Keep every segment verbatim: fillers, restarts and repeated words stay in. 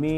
Me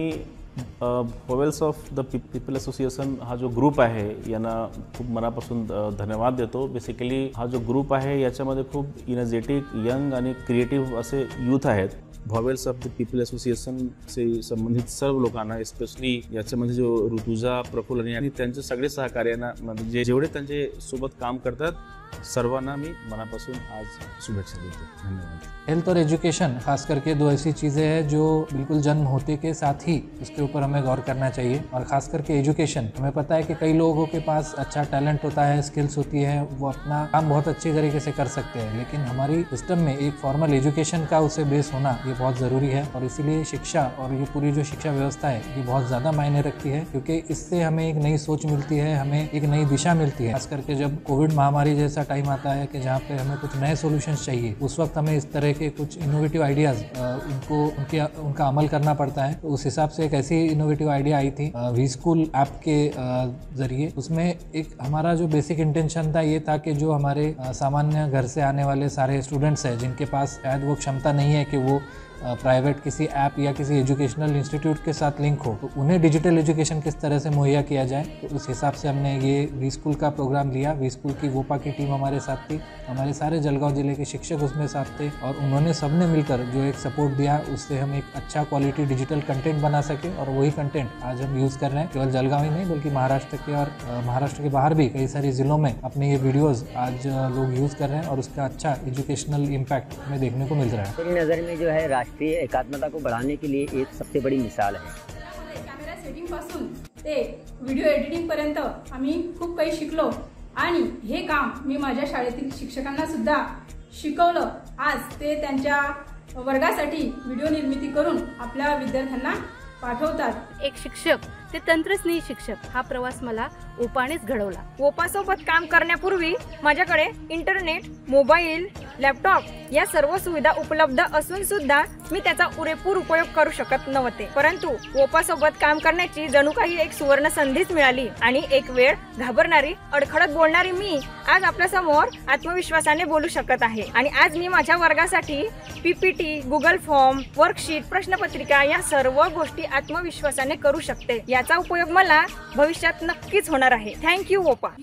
vowels of the people association हा जो group आहे यांना खूप मनापासून धन्यवाद देतो। बेसिकली हा जो ग्रुप आहे याच्यामध्ये खूप इनर्जेटिक, यंग आणि क्रिएटिव्ह असे यूथ आहेत। Vowels of the people association से संबंधित सर्व लोकांना, स्पेशली याच्यामध्ये जो ऋतुजा प्रफुल्ल आणि त्यांचे सगळे सहकार्यांना, म्हणजे जेवढे त्यांचे सोबत काम करतात सर्वांना मी मनापासून आज शुभेच्छा देतो। धन्यवाद। हेल्थ और एजुकेशन खास करके दो ऐसी चीज़ें हैं जो बिल्कुल जन्म होते के साथ ही इसके ऊपर हमें गौर करना चाहिए, और ख़ास करके एजुकेशन। हमें पता है कि कई लोगों के पास अच्छा टैलेंट होता है, स्किल्स होती है, वो अपना काम बहुत अच्छे तरीके से कर सकते हैं, लेकिन हमारी सिस्टम में एक फॉर्मल एजुकेशन का उसे बेस होना ये बहुत ज़रूरी है। और इसीलिए शिक्षा और ये पूरी जो शिक्षा व्यवस्था है ये बहुत ज़्यादा मायने रखती है, क्योंकि इससे हमें एक नई सोच मिलती है, हमें एक नई दिशा मिलती है। खास करके जब कोविड महामारी जैसा टाइम आता है कि जहाँ पे हमें कुछ नए सॉल्यूशंस चाहिए, उस वक्त हमें इस तरह के कुछ इनोवेटिव आइडियाज़ उनको उनके उनका अमल करना पड़ता है। तो उस हिसाब से एक ऐसी इनोवेटिव आइडिया आई थी वी स्कूल ऐप के ज़रिए। उसमें एक हमारा जो बेसिक इंटेंशन था ये था कि जो हमारे सामान्य घर से आने वाले सारे स्टूडेंट्स हैं, जिनके पास शायद वो क्षमता नहीं है कि वो प्राइवेट किसी ऐप या किसी एजुकेशनल इंस्टीट्यूट के साथ लिंक हो, तो उन्हें डिजिटल एजुकेशन किस तरह से मुहैया किया जाए। तो उस हिसाब से हमने ये वी स्कूल का प्रोग्राम लिया। वी स्कूल की वोपा की टीम हमारे साथ थी, हमारे सारे जलगांव ज़िले के शिक्षक उसमें साथ थे, और उन्होंने सबने मिलकर जो एक सपोर्ट दिया, उससे हम एक अच्छा क्वालिटी डिजिटल कंटेंट बना सके, और वही कंटेंट आज हम यूज़ कर रहे हैं। केवल जलगांव ही नहीं बल्कि महाराष्ट्र के और महाराष्ट्र के बाहर भी कई सारे ज़िलों में अपने ये वीडियोज़ आज लोग यूज़ कर रहे हैं, और उसका अच्छा एजुकेशनल इम्पैक्ट हमें देखने को मिल रहा है। मेरी नज़र में जो है राष्ट्रीय एकात्मता को बढ़ाने के लिए एक सबसे बड़ी मिसाल है। कॅमेरा सेटिंग पासून ते व्हिडिओ एडिटिंग पर्यंत आम्ही खूप काही शिकलो, आणि हे काम मी माझ्या शाळेतील शिक्षकांना सुद्धा शिकवलं। आज ते त्यांच्या वर्गासाठी व्हिडिओ निर्मिती करून आपल्या विद्यार्थ्यांना पाठवतात। एक शिक्षक ते तंत्रज्ञ शिक्षक हा प्रवास मला ओपानेच घडवला। ओपासोबत काम करण्यापूर्वी माझ्याकडे इंटरनेट, मोबाईल, लॅपटॉप या सर्व सुविधा उपलब्ध असून सुद्धा मी त्याचा पुरेपूर उपयोग करू शकत नव्हते, परंतु ओपासोबत काम करण्याची जणू काही एक सुवर्ण संधीच मिळाली, आणि एक वेळ घाबरणारी, अडखडत बोलणारी मी आज आपल्यासमोर आत्मविश्वासाने बोलू शकत आहे। आणि आज मी माझ्या वर्गासाठी पीपीटी, गुगल फॉर्म, वर्कशीट, प्रश्नपत्रिका या सर्व गोष्टी आत्मविश्वासाने करू शकते। याचा उपयोग मला भविष्यात नक्कीच होणार आहे। थँक्यू वोपा।